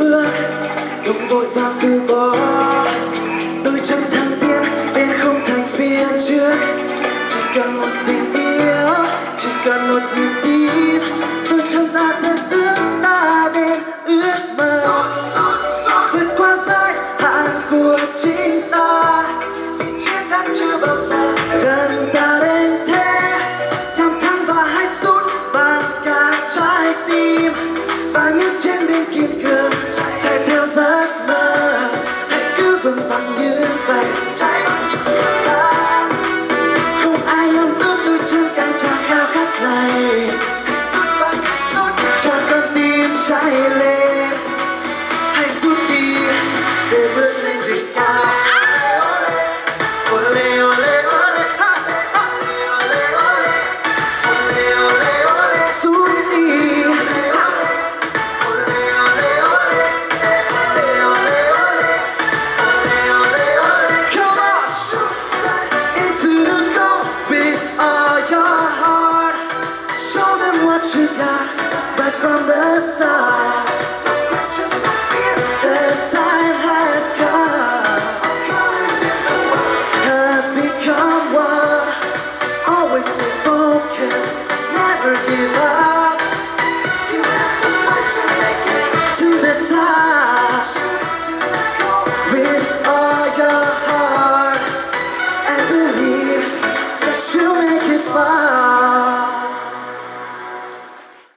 bữa, đừng vội vàng từ bỏ.